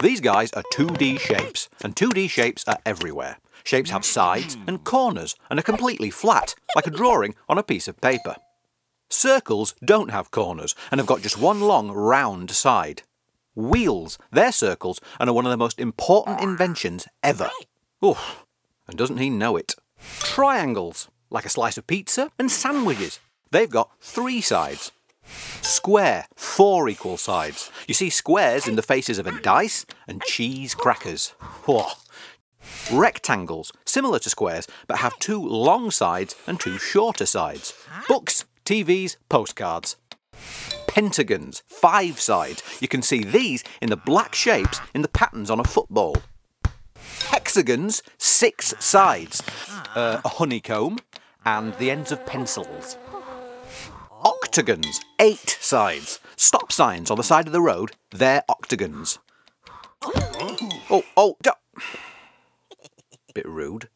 These guys are 2D shapes, and 2D shapes are everywhere. Shapes have sides and corners and are completely flat, like a drawing on a piece of paper. Circles don't have corners and have got just one long round side. Wheels, they're circles and are one of the most important inventions ever. Oof, and doesn't he know it? Triangles, like a slice of pizza and sandwiches. They've got 3 sides. Square, 4 equal sides. You see squares in the faces of a dice and cheese crackers. Whoa. Rectangles, similar to squares, but have 2 long sides and 2 shorter sides. Books, TVs, postcards. Pentagons, 5 sides. You can see these in the black shapes in the patterns on a football. Hexagons, 6 sides. A honeycomb and the ends of pencils. Octagons, 8 sides. Stop signs on the side of the road, they're octagons. Oh, bit rude.